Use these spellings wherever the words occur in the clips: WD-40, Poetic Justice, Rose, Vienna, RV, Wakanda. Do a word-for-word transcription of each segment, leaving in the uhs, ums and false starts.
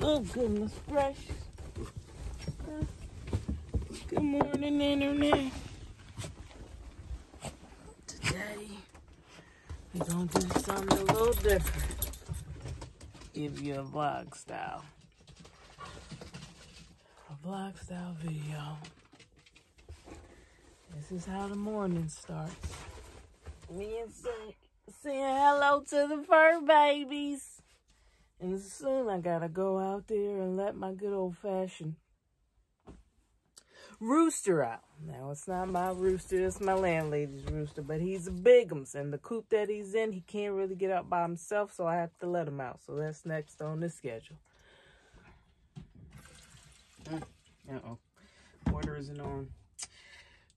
Oh, goodness gracious. Good morning, Internet. Today, we're going to do something a little different. Give you a vlog style. A vlog style video. This is how the morning starts. Me and Sam saying hello to the fur babies. And soon I gotta go out there and let my good old-fashioned rooster out. Now, it's not my rooster, it's my landlady's rooster, but he's a bigums, and the coop that he's in, he can't really get out by himself, so I have to let him out. So that's next on the schedule. Uh-oh. Water isn't on.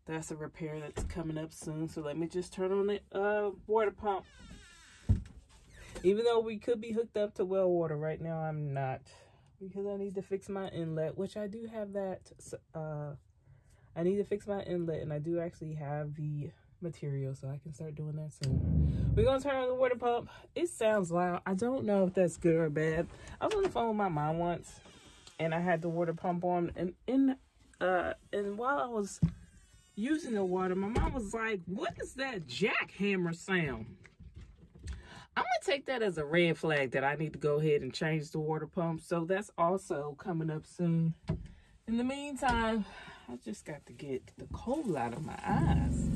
That's a repair that's coming up soon, so let me just turn on the uh, water pump. Even though we could be hooked up to well water right now, I'm not, because I need to fix my inlet, which I do have that. Uh, I need to fix my inlet, and I do actually have the material, so I can start doing that soon. We're gonna turn on the water pump. It sounds loud. I don't know if that's good or bad. I was on the phone with my mom once, and I had the water pump on, and in uh, and while I was using the water, my mom was like, "What is that jackhammer sound?" I'm going to take that as a red flag that I need to go ahead and change the water pump. So that's also coming up soon. In the meantime, I just got to get the cold out of my eyes.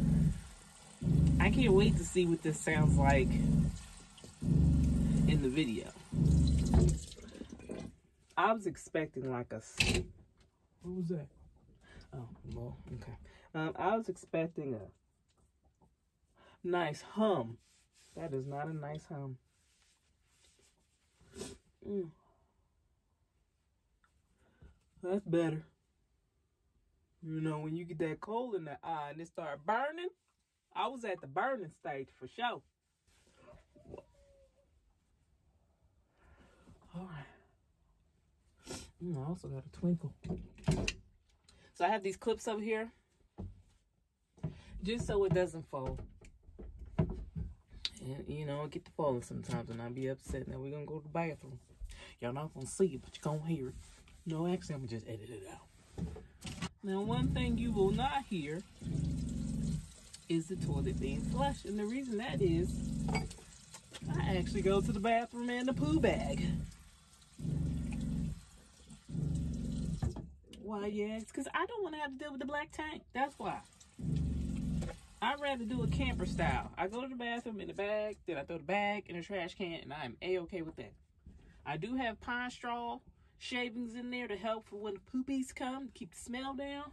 I can't wait to see what this sounds like in the video. I was expecting like a... What was that? Oh, well, okay. Um, I was expecting a nice hum. That is not a nice hum. Mm. That's better. You know, when you get that cold in the eye and it start burning, I was at the burning stage for sure. All right. Mm, I also got a twinkle. So I have these clips up here just so it doesn't fold. And, you know, I get to falling sometimes, and I'll be upset. Now, we're going to go to the bathroom. Y'all not going to see it, but you're going to hear it. No, actually, I'm going to just edit it out. Now, one thing you will not hear is the toilet being flushed. And the reason that is, I actually go to the bathroom in the poo bag. Why, yes? Because I don't want to have to deal with the black tank. That's why. I'd rather do a camper style. I go to the bathroom in the bag, then I throw the bag in the trash can, and I'm A-okay with that. I do have pine straw shavings in there to help for when the poopies come, to keep the smell down.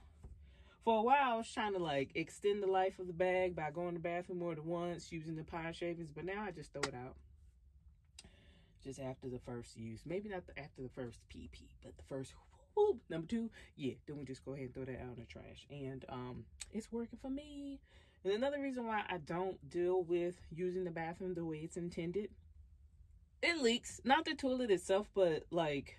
For a while, I was trying to, like, extend the life of the bag by going to the bathroom more than once, using the pine shavings, but now I just throw it out. Just after the first use. Maybe not the, after the first pee-pee, but the first whoop, number two, yeah, then we just go ahead and throw that out in the trash. And um, it's working for me. And another reason why I don't deal with using the bathroom the way it's intended, it leaks. Not the toilet itself, but like,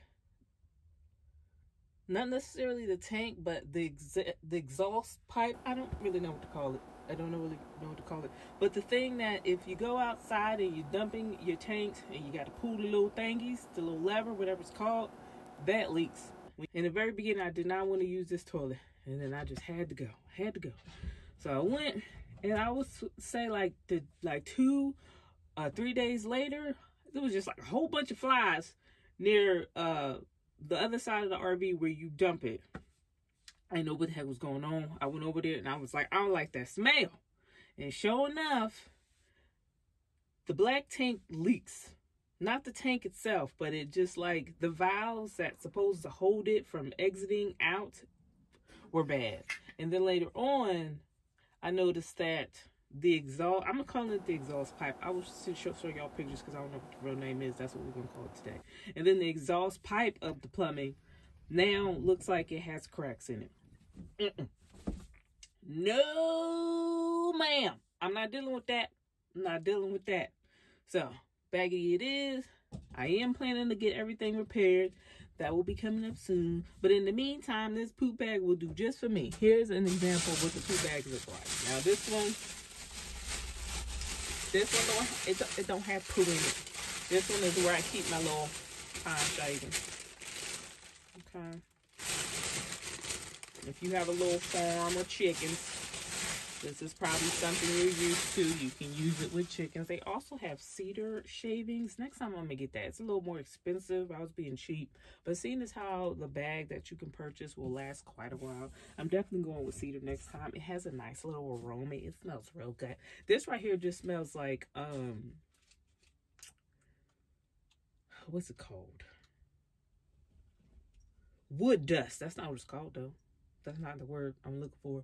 not necessarily the tank, but the ex the exhaust pipe. I don't really know what to call it. I don't know really know what to call it. But the thing that if you go outside and you're dumping your tanks and you got to pull the little thingies, the little lever, whatever it's called, that leaks. In the very beginning, I did not want to use this toilet. And then I just had to go, had to go. So I went, and I would say like the like two, uh, three days later, there was just like a whole bunch of flies near uh, the other side of the R V where you dump it. I didn't know what the heck was going on. I went over there, and I was like, I don't like that smell. And sure enough, the black tank leaks. Not the tank itself, but it just like the valves that's supposed to hold it from exiting out were bad. And then later on, I noticed that the exhaust, I'm going to call it the exhaust pipe. I will show, show y'all pictures because I don't know what the real name is. That's what we're going to call it today. And then the exhaust pipe of the plumbing now looks like it has cracks in it. Mm-mm. No, ma'am. I'm not dealing with that. I'm not dealing with that. So, baggy it is. I am planning to get everything repaired. That will be coming up soon. But in the meantime, this poop bag will do just for me. Here's an example of what the poop bag looks like. Now this one, this one, don't, it, it don't have poo in it. This one is where I keep my little pine shavings. Okay. If you have a little farm or chickens, this is probably something you're used to. You can use it with chickens. They also have cedar shavings. Next time I'm going to get that. It's a little more expensive. I was being cheap. But seeing as how the bag that you can purchase will last quite a while, I'm definitely going with cedar next time. It has a nice little aroma. It smells real good. This right here just smells like, um, what's it called? Wood dust. That's not what it's called, though. That's not the word I'm looking for.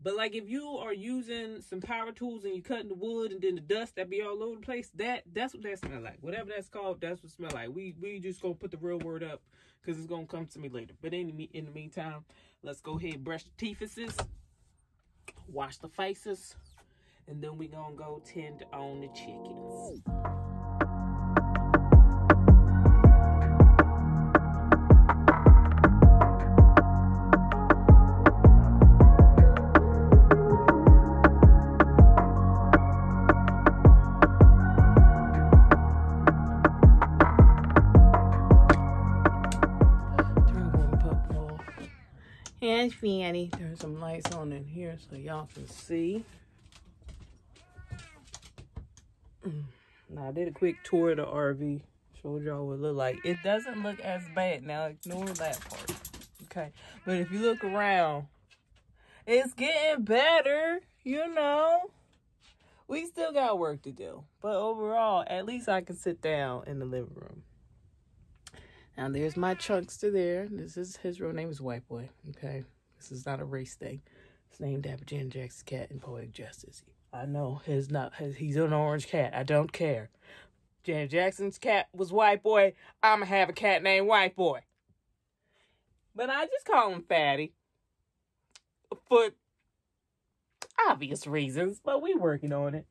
But, like, if you are using some power tools and you're cutting the wood and then the dust that be all over the place, that that's what that smell like. Whatever that's called, that's what it smell like. We we just going to put the real word up because it's going to come to me later. But in the, in the meantime, let's go ahead and brush the teethuses, wash the faces, and then we're going to go tend on the chickens. And Fanny, there's some lights on in here so y'all can see. Now I did a quick tour of the R V, showed y'all what it looked like. It doesn't look as bad. Now ignore that part, okay? But if you look around, it's getting better. You know, we still got work to do, but overall, at least I can sit down in the living room. Now, there's my chunks to there. This is, his real name is White Boy, okay? This is not a race thing. It's named after Jan Jackson's cat in Poetic Justice. I know, his not, his, he's an orange cat. I don't care. Jan Jackson's cat was White Boy. I'm going to have a cat named White Boy. But I just call him Fatty for obvious reasons, but we working on it.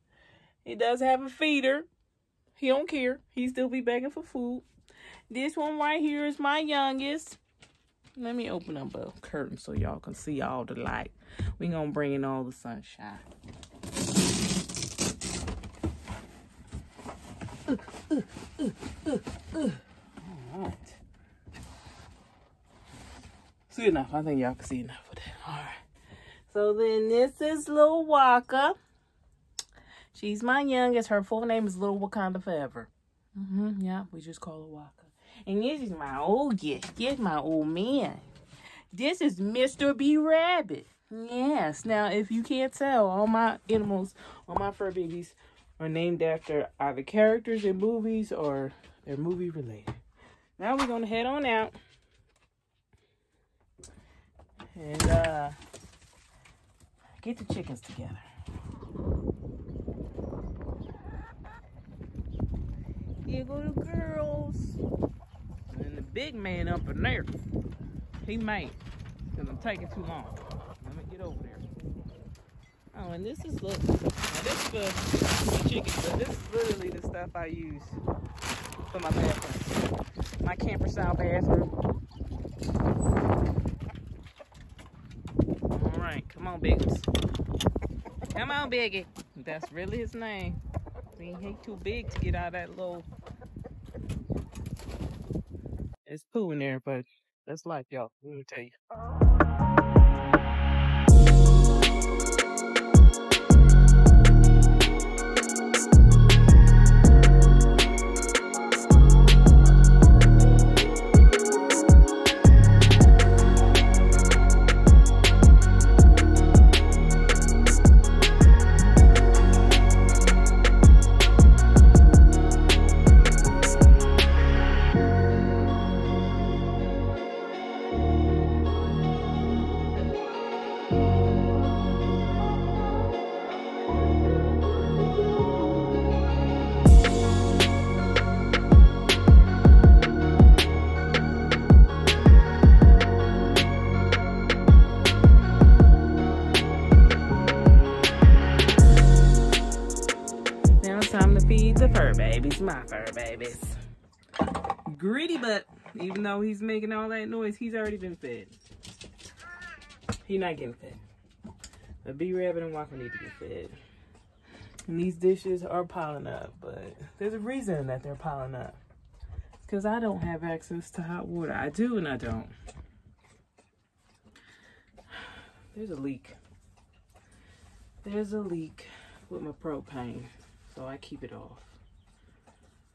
He does have a feeder. He don't care. He still be begging for food. This one right here is my youngest. Let me open up a curtain so y'all can see all the light. We're going to bring in all the sunshine. Uh, uh, uh, uh, uh. All right. See enough. I think y'all can see enough of that. All right. So then this is Lil Waka. She's my youngest. Her full name is Lil Wakanda Forever. Mm-hmm. Yeah, we just call her Waka. And this is my oldest. This is my old man. This is Mister B Rabbit. Yes. Now, if you can't tell, all my animals, all my fur babies are named after either characters in movies or they're movie related. Now we're going to head on out. And uh, get the chickens together. Here go the girls. And the big man up in there. He made. Because I'm taking too long. Let me get over there. Oh, and this is, look. Now this is the chicken. But this is literally the stuff I use for my bathroom. My camper style bathroom. Alright, come on, Biggs. Come on, Biggie. That's really his name. He's too big to get out of that little. It's poo in there, but that's life, y'all. Let me tell you. My fur babies. Gritty, but even though he's making all that noise, he's already been fed. He's not getting fed. But B-Rabbit and Walker need to get fed. And these dishes are piling up, but there's a reason that they're piling up. It's because I don't have access to hot water. I do and I don't. There's a leak. There's a leak with my propane, so I keep it off.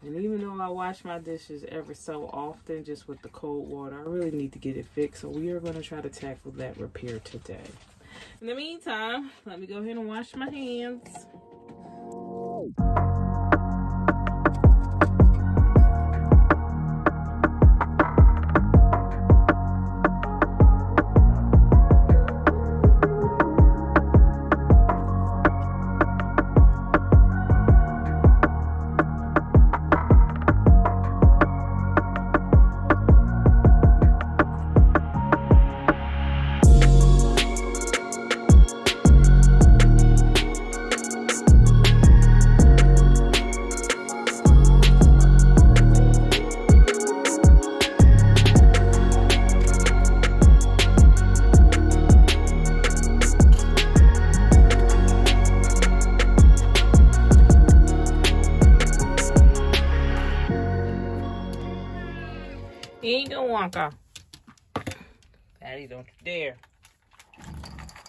And even though I wash my dishes every so often just with the cold water, I really need to get it fixed. So we are going to try to tackle that repair today. In the meantime, let me go ahead and wash my hands. Patty, don't you dare.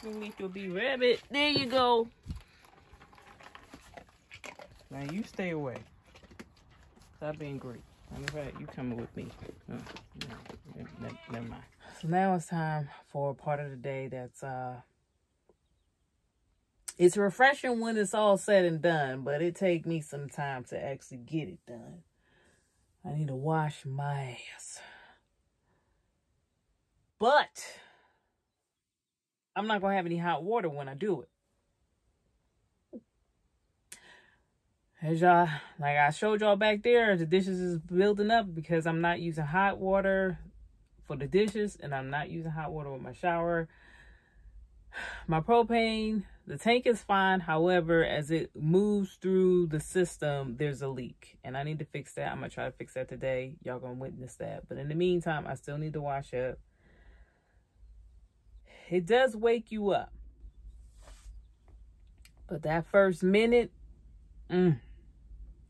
You need to be rabbit. There you go. Now you stay away. Stop being great. Matter of fact, you coming with me. Oh, no, never, never, never mind. So now it's time for a part of the day that's uh it's refreshing when it's all said and done, but it take me some time to actually get it done. I need to wash my ass. But I'm not going to have any hot water when I do it. As y'all, like I showed y'all back there, the dishes is building up because I'm not using hot water for the dishes and I'm not using hot water with my shower. My propane, the tank is fine. However, as it moves through the system, there's a leak and I need to fix that. I'm going to try to fix that today. Y'all going to witness that. But in the meantime, I still need to wash up. It does wake you up. But that first minute, mm,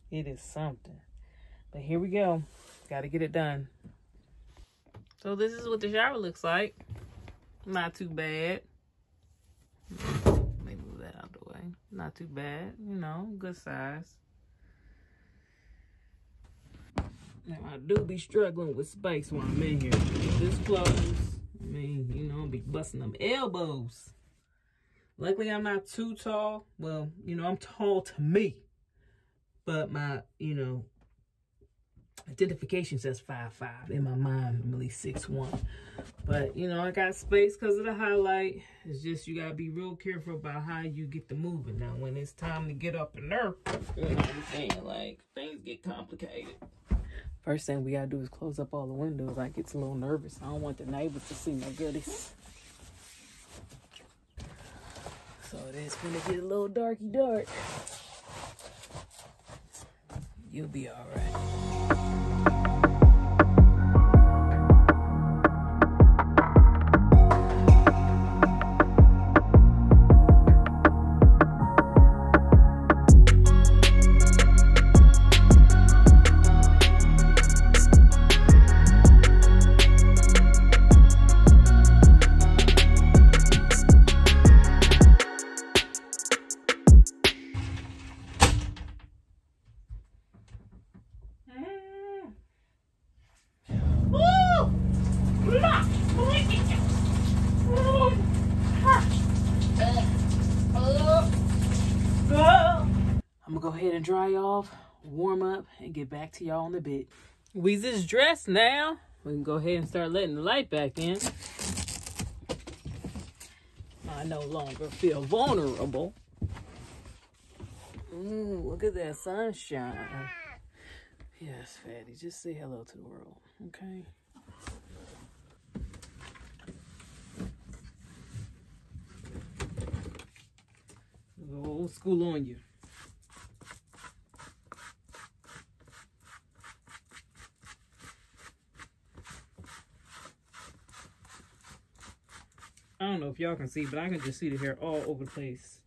it is something. But here we go. Got to get it done. So this is what the shower looks like. Not too bad. Let me move that out the way. Not too bad. You know, good size. Now, I do be struggling with space when I'm in here. This close. I mean, you know, I'll be busting them elbows. Luckily, I'm not too tall. Well, you know, I'm tall to me. But my, you know, identification says five five. In my mind, I'm at least six one. But, you know, I got space because of the highlight. It's just you got to be real careful about how you get to moving. Now, when it's time to get up in there, you know what I'm saying? Like, things get complicated. First thing we gotta do is close up all the windows. I get a little nervous. I don't want the neighbors to see my goodies. So it is gonna get a little darky dark. You'll be all right. Dry off, warm up, and get back to y'all in a bit. We just dressed now. We can go ahead and start letting the light back in. I no longer feel vulnerable. Ooh, look at that sunshine. Yes, fatty, just say hello to the world, okay? Old school on you. I don't know if y'all can see, but I can just see the hair all over the place.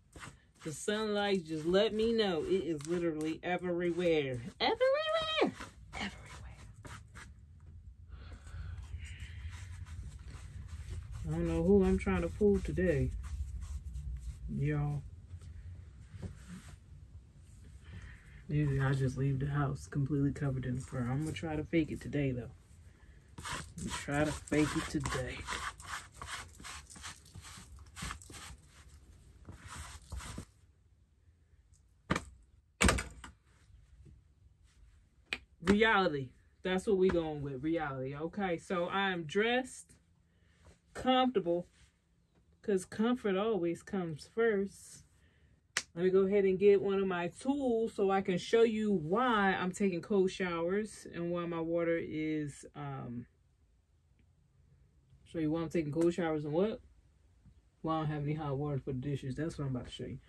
The sunlight just let me know it is literally everywhere. Everywhere! Everywhere. I don't know who I'm trying to fool today, y'all. Usually I just leave the house completely covered in fur. I'm gonna try to fake it today, though. I'm gonna try to fake it today. Reality. That's what we going with, reality. Okay, so I'm dressed, comfortable, because comfort always comes first. Let me go ahead and get one of my tools so I can show you why I'm taking cold showers and why my water is, um, show you why I'm taking cold showers and what? Why I don't have any hot water for the dishes. That's what I'm about to show you.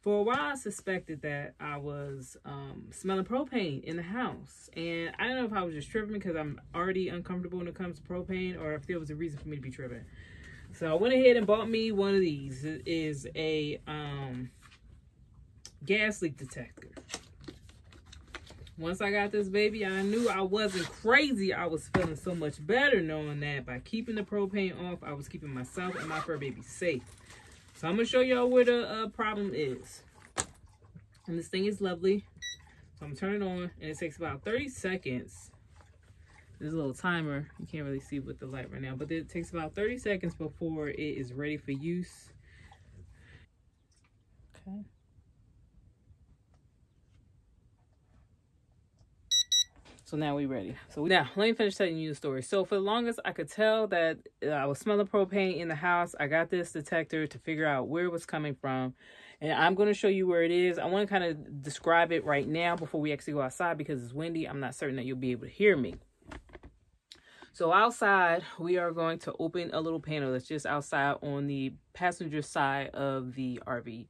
For a while, I suspected that I was um, smelling propane in the house. And I don't know if I was just tripping because I'm already uncomfortable when it comes to propane, or if there was a reason for me to be tripping. So I went ahead and bought me one of these. It is a um, gas leak detector. Once I got this baby, I knew I wasn't crazy. I was feeling so much better knowing that by keeping the propane off, I was keeping myself and my fur baby safe. So I'm going to show y'all where the uh, problem is. And this thing is lovely. So I'm going to turn it on, and it takes about thirty seconds. There's a little timer. You can't really see with the light right now, but it takes about thirty seconds before it is ready for use. Okay. So now we're ready. So now, let me finish telling you the story. So for the longest, I could tell that I was smelling propane in the house. I got this detector to figure out where it was coming from. And I'm going to show you where it is. I want to kind of describe it right now before we actually go outside because it's windy. I'm not certain that you'll be able to hear me. So outside, we are going to open a little panel that's just outside on the passenger side of the R V.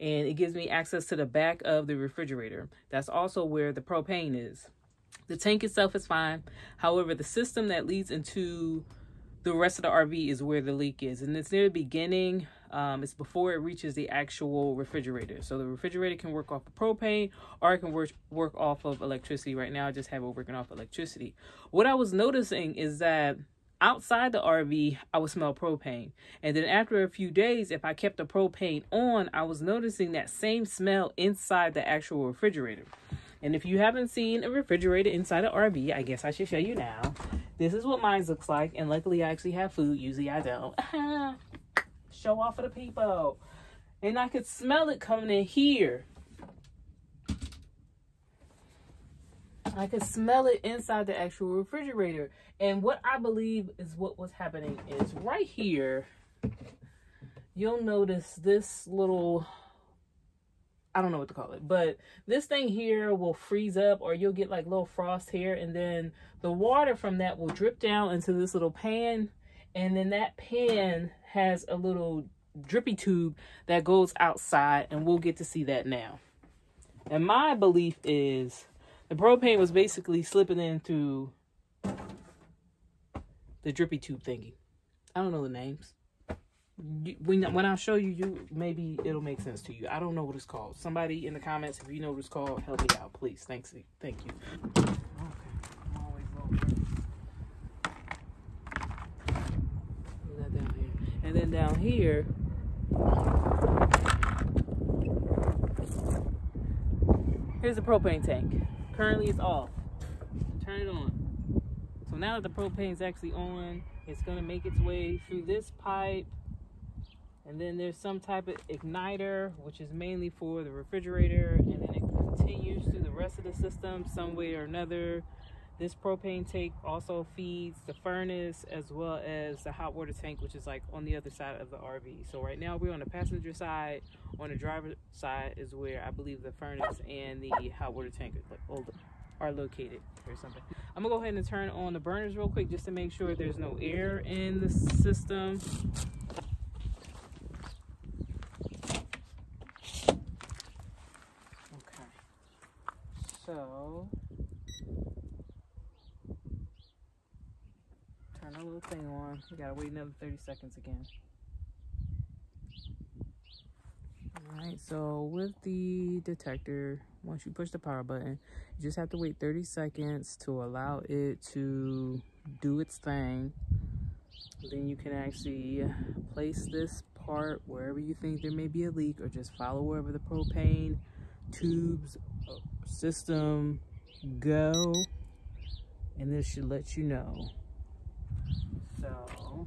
And it gives me access to the back of the refrigerator. That's also where the propane is. The tank itself is fine. However, the system that leads into the rest of the R V is where the leak is. And it's near the beginning. Um, it's before it reaches the actual refrigerator. So the refrigerator can work off of propane, or it can work, work off of electricity. Right now, I just have it working off electricity. What I was noticing is that outside the R V, I would smell propane. And then after a few days, if I kept the propane on, I was noticing that same smell inside the actual refrigerator. And if you haven't seen a refrigerator inside an R V, I guess I should show you now. This is what mine looks like. And luckily, I actually have food. Usually, I don't. Show off for the people. And I could smell it coming in here. I could smell it inside the actual refrigerator. And what I believe is what was happening is right here, you'll notice this little... I don't know what to call it, but this thing here will freeze up, or you'll get like little frost here, and then the water from that will drip down into this little pan, and then that pan has a little drippy tube that goes outside, and we'll get to see that now. And my belief is the propane was basically slipping into the drippy tube thingy. I don't know the names. You, when, when I show you, you maybe it'll make sense to you. I don't know what it's called. Somebody in the comments, if you know what it's called, help me out, please. Thanks, thank you. Okay, I'm always low. Put that down here, and then down here. Here's the propane tank. Currently, it's off. Turn it on. So now that the propane's actually on, it's gonna make its way through this pipe. And then there's some type of igniter, which is mainly for the refrigerator. And then it continues through the rest of the system some way or another. This propane tank also feeds the furnace as well as the hot water tank, which is like on the other side of the R V. So right now we're on the passenger side. On the driver's side is where I believe the furnace and the hot water tank are located or something. I'm gonna go ahead and turn on the burners real quick just to make sure there's no air in the system. So, turn our little thing on. We gotta wait another thirty seconds again. All right, so with the detector, once you push the power button, you just have to wait thirty seconds to allow it to do its thing. then you can actually place this part wherever you think there may be a leak, or just follow wherever the propane tubes system go, and this should let you know. So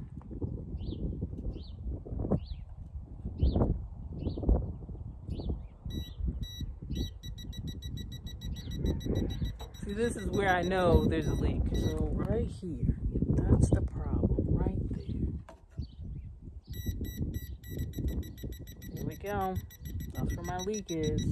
see, this is where I know there's a leak. So right here, that's the problem, right there. Here we go. That's where my leak is.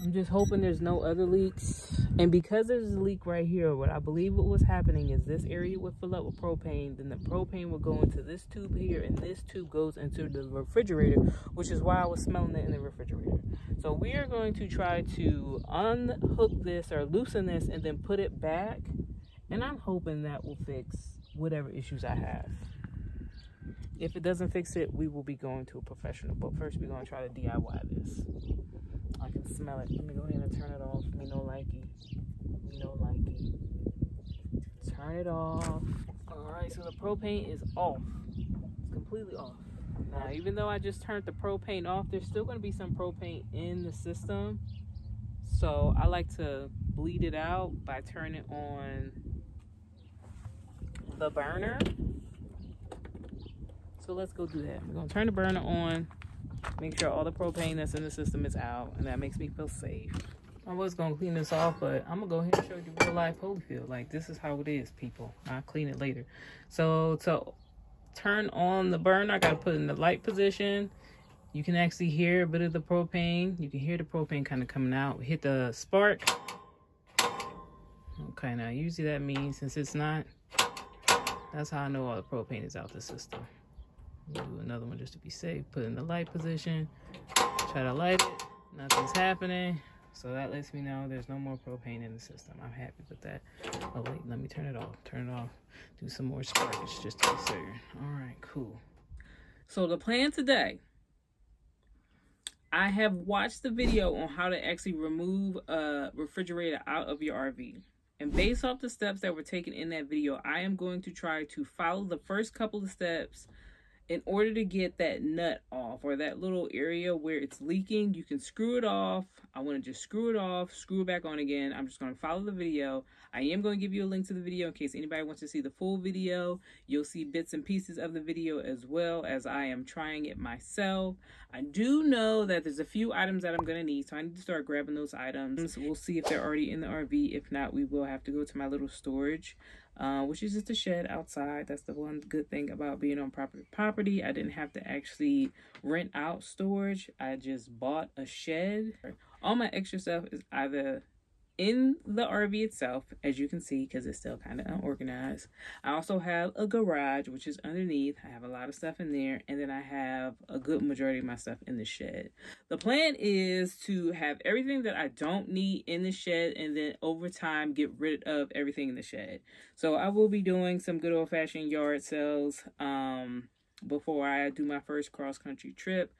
I'm just hoping there's no other leaks. And because there's a leak right here, what I believe what was happening is this area would fill up with propane, then the propane would go into this tube here, and this tube goes into the refrigerator, which is why I was smelling it in the refrigerator. So we are going to try to unhook this or loosen this and then put it back. And I'm hoping that will fix whatever issues I have. If it doesn't fix it, we will be going to a professional. But first, we're going to try to D I Y this. I can smell it. Let me go ahead and turn it off. Me no likey. Me no likey. Turn it off. Alright, so the propane is off. It's completely off. Now, even though I just turned the propane off, there's still going to be some propane in the system. So, I like to bleed it out by turning on the burner. So, let's go do that. We're going to turn the burner on. Make sure all the propane that's in the system is out, and that makes me feel safe. I was gonna clean this off, but I'm gonna go ahead and show you real life Holyfield. Like, this is how it is, people. I'll clean it later. So to turn on the burner, I gotta put it in the light position. You can actually hear a bit of the propane. You can hear the propane kind of coming out. Hit the spark. Okay, now usually that means, since it's not, that's how I know all the propane is out the system. We'll do another one just to be safe. Put it in the light position. Try to light it. Nothing's happening. So that lets me know there's no more propane in the system. I'm happy with that. Oh, wait. Let me turn it off. Turn it off. Do some more sparks just to be certain. All right. Cool. So the plan today. I have watched the video on how to actually remove a refrigerator out of your R V. And based off the steps that were taken in that video, I am going to try to follow the first couple of steps. In order to get that nut off, or that little area where it's leaking, you can screw it off. I want to just screw it off, screw it back on again. I'm just going to follow the video. I am going to give you a link to the video in case anybody wants to see the full video. You'll see bits and pieces of the video as well as I am trying it myself. I do know that there's a few items that I'm going to need, so I need to start grabbing those items. We'll see if they're already in the R V. If not, we will have to go to my little storage. Uh, which is just a shed outside. That's the one good thing about being on property. Property. I didn't have to actually rent out storage. I just bought a shed. All my extra stuff is either in the R V itself, as you can see, because it's still kind of unorganized. I also have a garage, which is underneath. I have a lot of stuff in there, and then I have a good majority of my stuff in the shed. The plan is to have everything that I don't need in the shed, and then over time get rid of everything in the shed. So I will be doing some good old-fashioned yard sales um before I do my first cross-country trip,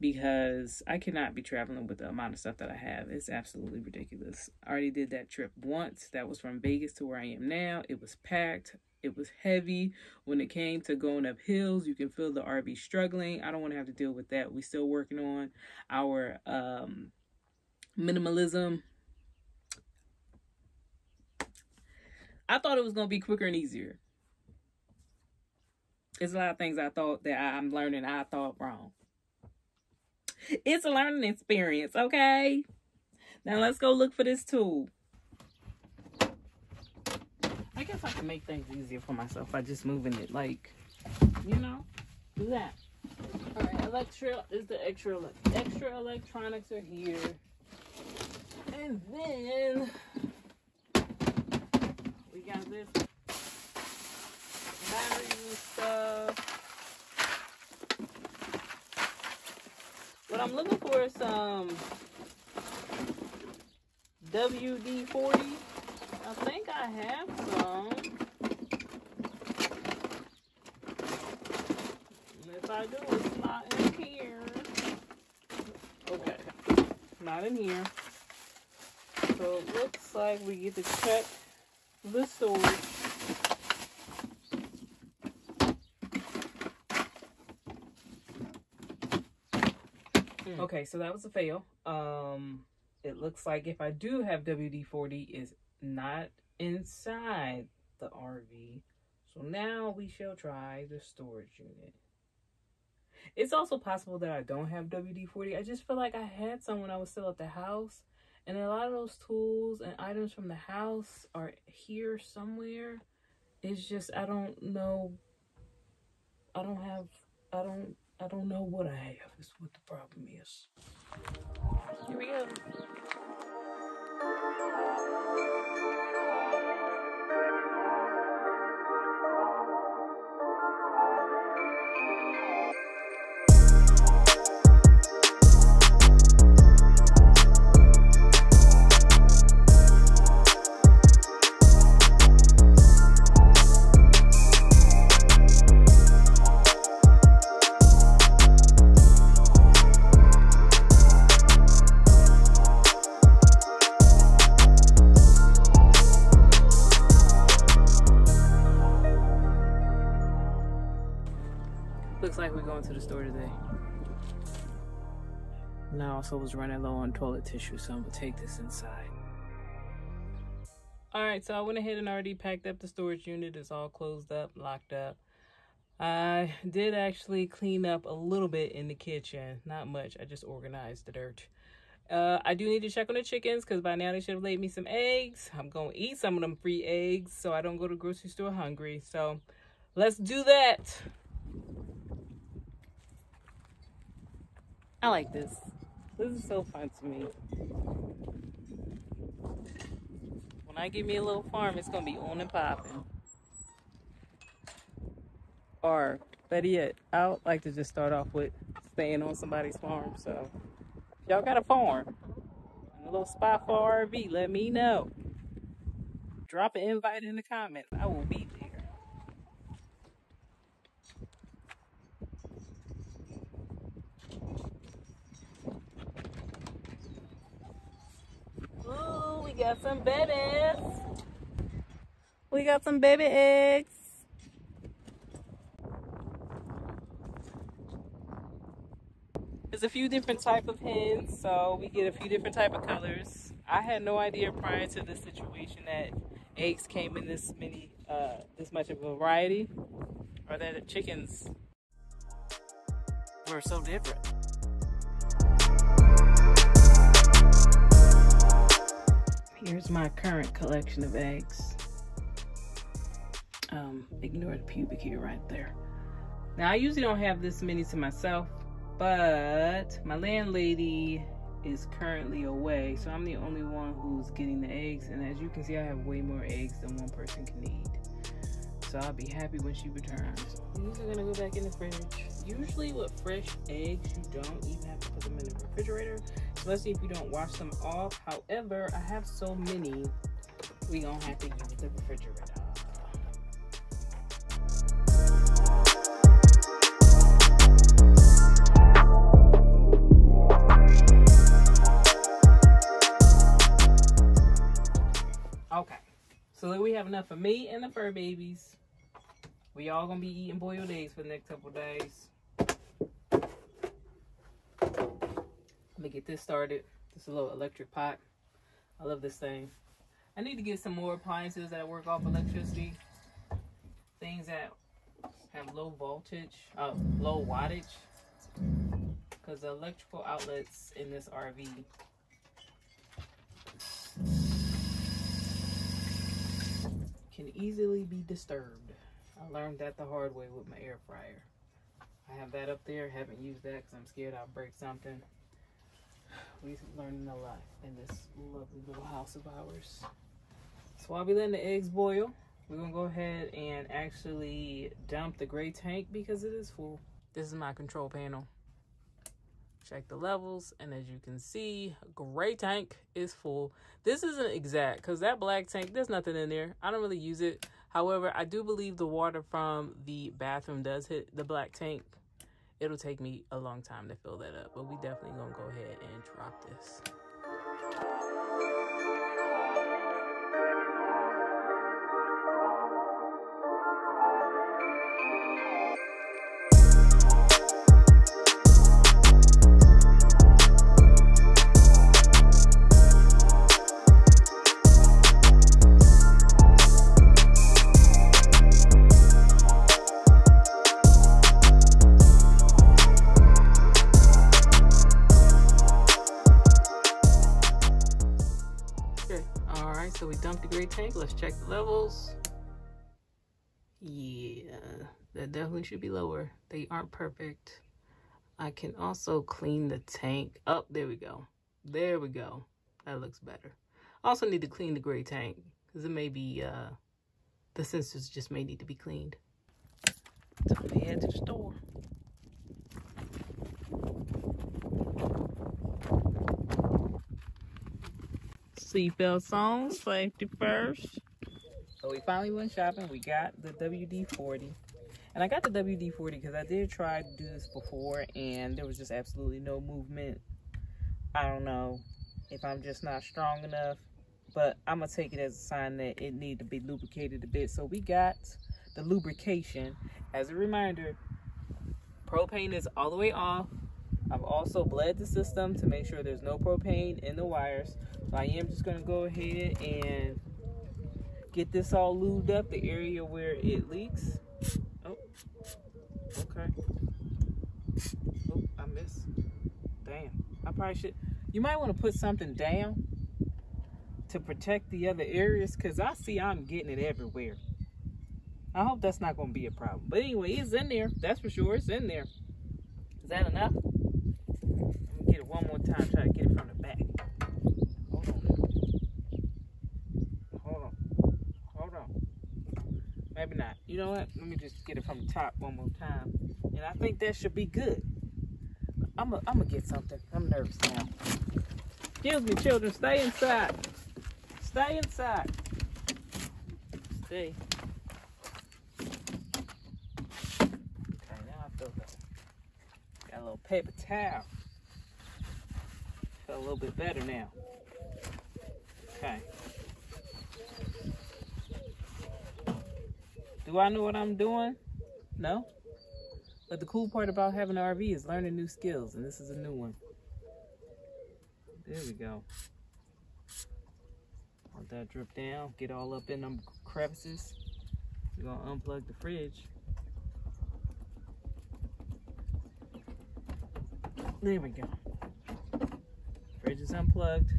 because I cannot be traveling with the amount of stuff that I have. It's absolutely ridiculous. I already did that trip once. That was from Vegas to where I am now. It was packed. It was heavy. When it came to going up hills, you can feel the R V struggling. I don't want to have to deal with that. We're still working on our um, minimalism. I thought it was going to be quicker and easier. There's a lot of things I thought that I'm learning I thought wrong. It's a learning experience, okay? Now let's go look for this tool. I guess I can make things easier for myself by just moving it, like, you know, do that. All right, electro is the extra, extra electronics are here. And then we got this batteries and stuff. What I'm looking for is some W D forty. I think I have some. And if I do, it's not in here. Okay. Not in here. So it looks like we get to check the storage. Okay, so that was a fail. Um, it looks like if I do have W D forty, it's not inside the R V. So now we shall try the storage unit. It's also possible that I don't have W D forty. I just feel like I had some when I was still at the house. And a lot of those tools and items from the house are here somewhere. It's just, I don't know. I don't have, I don't, I don't know what I have is what the problem is. Here we go. Looks like we're going to the store today. And I also was running low on toilet tissue, so I'm gonna take this inside. All right, so I went ahead and already packed up the storage unit. It's all closed up, locked up. I did actually clean up a little bit in the kitchen. Not much, I just organized the dirt. Uh, I do need to check on the chickens because by now they should have laid me some eggs. I'm gonna eat some of them free eggs so I don't go to the grocery store hungry. So let's do that. I like this. This is so fun to me. When I get me a little farm, it's gonna be on and popping. Or better yet, I would like to just start off with staying on somebody's farm. So if y'all got a farm, a little spot for R V, let me know. Drop an invite in the comments. I will be there. We got some babies. We got some baby eggs. There's a few different type of hens, so we get a few different type of colors. I had no idea prior to this situation that eggs came in this many, uh, this much of a variety, or that the chickens were so different. Here's my current collection of eggs. Um, ignore the pubic hair right there. Now, I usually don't have this many to myself, but my landlady is currently away, so I'm the only one who's getting the eggs. And as you can see, I have way more eggs than one person can eat. So I'll be happy when she returns. These are gonna go back in the fridge. Usually with fresh eggs, you don't even have to put them in the refrigerator, especially if you don't wash them off. However, I have so many, we don't have to use the refrigerator. Okay, so that we have enough for me and the fur babies. We all gonna be eating boiled eggs for the next couple days. Let me get this started. This is a little electric pot. I love this thing. I need to get some more appliances that work off electricity. Things that have low voltage, uh, low wattage. Because the electrical outlets in this R V can easily be disturbed. I learned that the hard way with my air fryer. I have that up there. Haven't used that because I'm scared I'll break something. We're learning a lot in this lovely little house of ours. So while we're letting the eggs boil, we're going to go ahead and actually dump the gray tank because it is full. This is my control panel. Check the levels, and as you can see, gray tank is full. This isn't exact because that black tank, there's nothing in there. I don't really use it. However, I do believe the water from the bathroom does hit the black tank. It'll take me a long time to fill that up, but we definitely gonna go ahead and drop this. dump the gray tank. Let's check the levels. Yeah, that definitely should be lower. They aren't perfect. I can also clean the tank up. Oh, there we go. There we go. That looks better. I also need to clean the gray tank because it may be, uh, the sensors just may need to be cleaned. So we head to the store. Seatbelts on, safety first. So we finally went shopping. We got the W D forty. And I got the W D forty because I did try to do this before and there was just absolutely no movement. I don't know if I'm just not strong enough, but I'm going to take it as a sign that it needed to be lubricated a bit. So we got the lubrication. As a reminder, propane is all the way off. I've also bled the system to make sure there's no propane in the wires. So I am just going to go ahead and get this all lubed up, the area where it leaks. Oh, okay. Oh, I missed. Damn. I probably should. You might want to put something down to protect the other areas because I see I'm getting it everywhere. I hope that's not going to be a problem. But anyway, it's in there. That's for sure. It's in there. Is that enough? Let me get it one more time. Try to get it from the back. Hold on. Hold on. Hold on. Maybe not. You know what? Let me just get it from the top one more time. And I think that should be good. I'm gonna I'm get something. I'm nervous now. Excuse me, children. Stay inside. Stay inside. Stay. Okay, now I feel better. Got a little paper towel. Feel a little bit better now. Okay. Do I know what I'm doing? No? But the cool part about having an R V is learning new skills, and this is a new one. There we go. Let that drip down, get all up in them crevices. We're gonna unplug the fridge. There we go. Fridge is unplugged.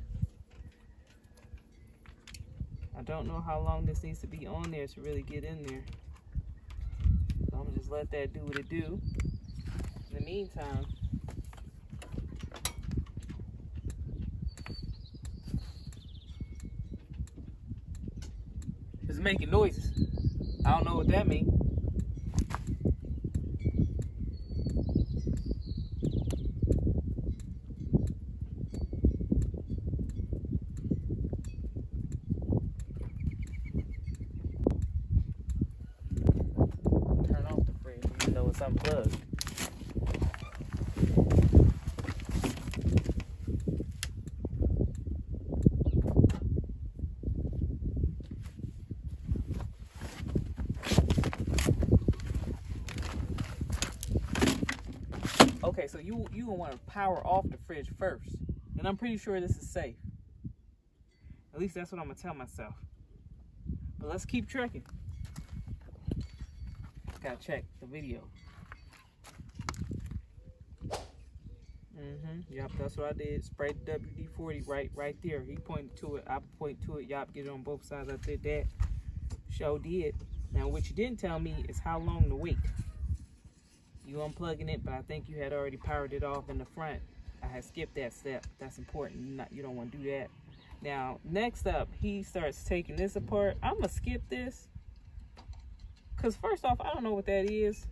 I don't know how long this needs to be on there to really get in there. I'm gonna just let that do what it do. In the meantime, it's making noises. I don't know what that means. Unplugged. Okay, so you you want to power off the fridge first, and I'm pretty sure this is safe. At least that's what I'm gonna tell myself. But let's keep trekking. Gotta check the video. Mm-hmm. Yep, that's what I did. Spray the W D forty right right there. He pointed to it. I point to it. Y'all get it on both sides. I did that. Show did. Now what you didn't tell me is how long to wait. You unplugging it, but I think you had already powered it off in the front. I had skipped that step. That's important. Not, you don't want to do that. Now next up, he starts taking this apart. I'm gonna skip this because first off, I don't know what that is,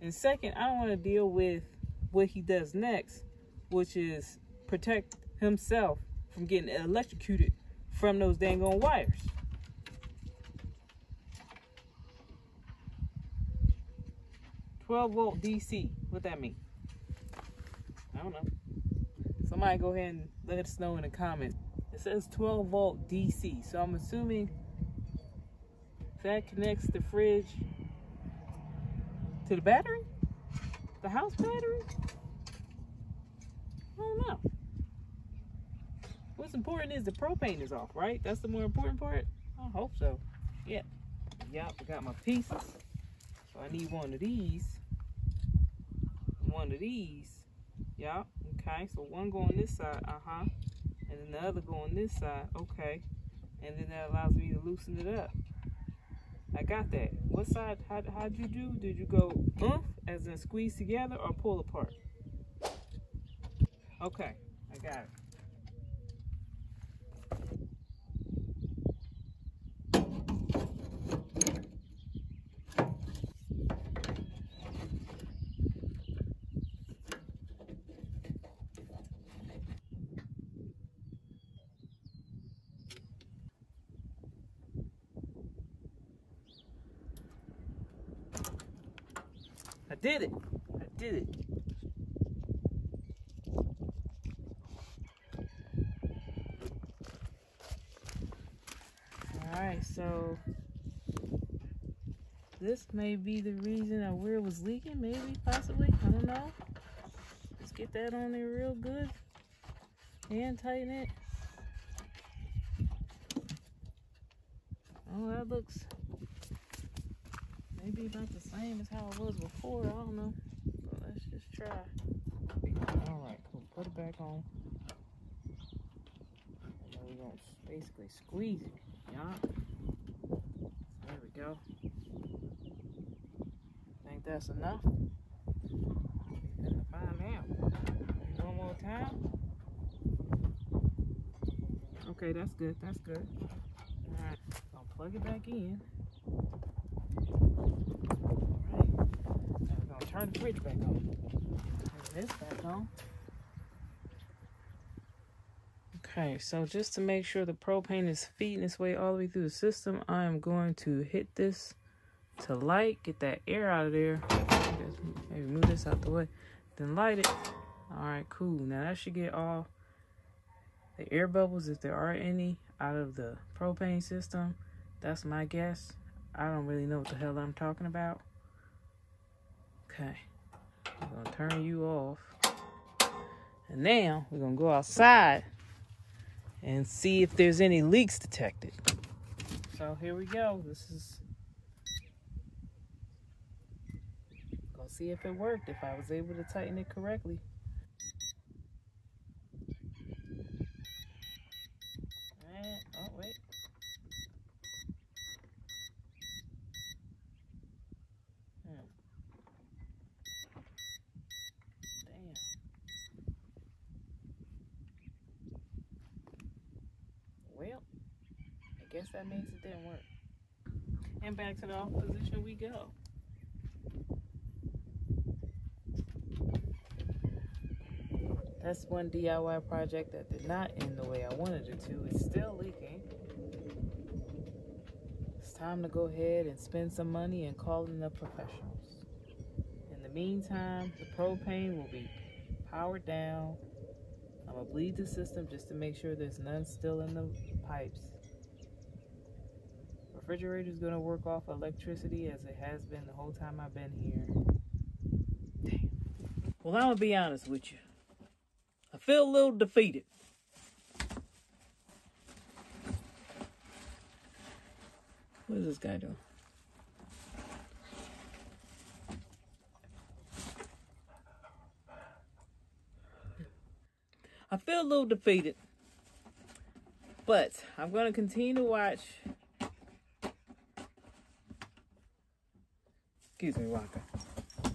and second, I don't want to deal with what he does next, which is protect himself from getting electrocuted from those dang on wires. twelve volt D C, what that mean? I don't know. Somebody go ahead and let us know in the comments. It says twelve volt D C, so I'm assuming that connects the fridge to the battery? The house battery? I don't know. What's important is the propane is off, right? That's the more important part? I hope so. Yeah. Yep, I got my pieces. So I need one of these. One of these. Yep. Okay, so one go on this side, uh-huh. And then the other go on this side. Okay. and then that allows me to loosen it up. I got that. What side, how, how'd you do? Did you go oomph, as in squeeze together, or pull apart? Okay, I got it. I did it. I did it. Alright, so this may be the reason of where it was leaking, maybe, possibly. I don't know. Just get that on there real good and tighten it. Oh, that looks maybe about the same as how it was before. I don't know. But let's just try. Alright, cool. Put it back on. And then we're going to basically squeeze it. Yeah. There we go. Think that's enough? Gotta find out. One more time. Okay, that's good. That's good. Alright, I'll plug it back in. Turn the fridge back on. Turn this back on. Okay, so just to make sure the propane is feeding its way all the way through the system, I am going to hit this to light, get that air out of there. Maybe move this out the way, then light it. All right, cool. Now that should get all the air bubbles, if there are any, out of the propane system. That's my guess. I don't really know what the hell I'm talking about. Okay, I'm gonna turn you off. And now we're gonna go outside and see if there's any leaks detected. So here we go. This is, go see if it worked, if I was able to tighten it correctly. And, oh wait. Guess that means it didn't work. And back to the off position we go. That's one D I Y project that did not end the way I wanted it to. It's still leaking. It's time to go ahead and spend some money and call in the professionals. In the meantime, the propane will be powered down. I'm gonna bleed the system just to make sure there's none still in the pipes. The refrigerator is going to work off electricity as it has been the whole time I've been here. Damn. Well, I'm going to be honest with you. I feel a little defeated. What is this guy doing? I feel a little defeated. But I'm going to continue to watch. Excuse me, Rocker. I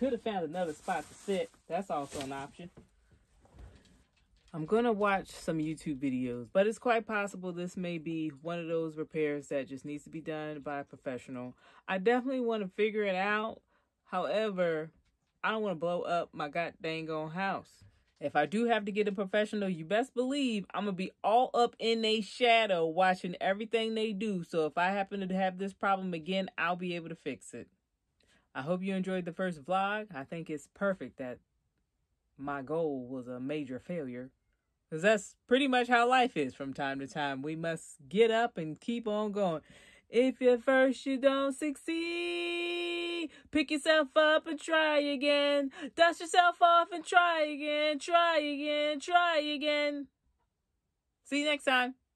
could have found another spot to sit. That's also an option. I'm going to watch some YouTube videos, but it's quite possible this may be one of those repairs that just needs to be done by a professional. I definitely want to figure it out. However, I don't want to blow up my god dang on house. If I do have to get a professional, you best believe I'm going to be all up in their shadow watching everything they do. So if I happen to have this problem again, I'll be able to fix it. I hope you enjoyed the first vlog. I think it's perfect that my goal was a major failure, because that's pretty much how life is from time to time. We must get up and keep on going. If at first you don't succeed, pick yourself up and try again. Dust yourself off and try again, try again, try again. See you next time.